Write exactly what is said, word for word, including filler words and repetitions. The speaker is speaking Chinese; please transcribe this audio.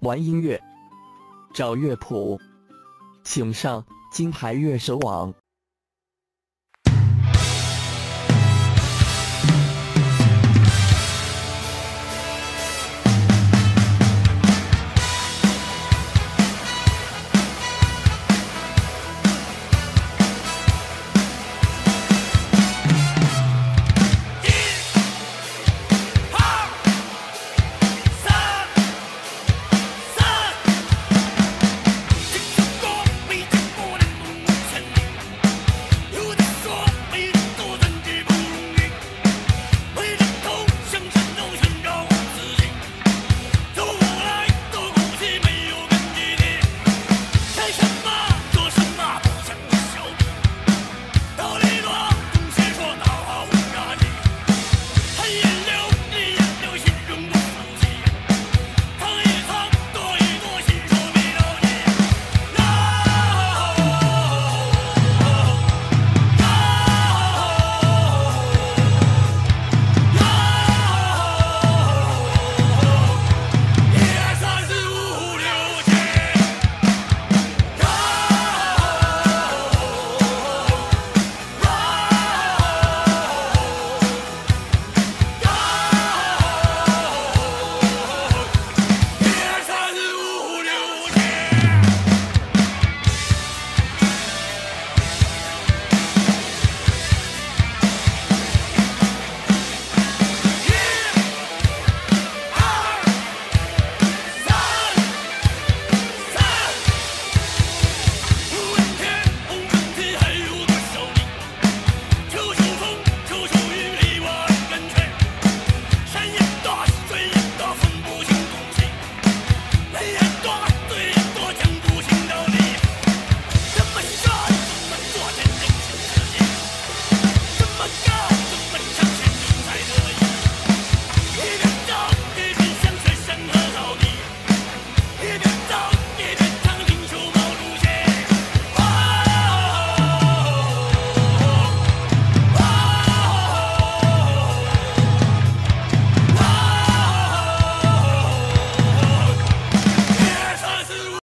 玩音乐，找乐谱，请上金牌乐手网。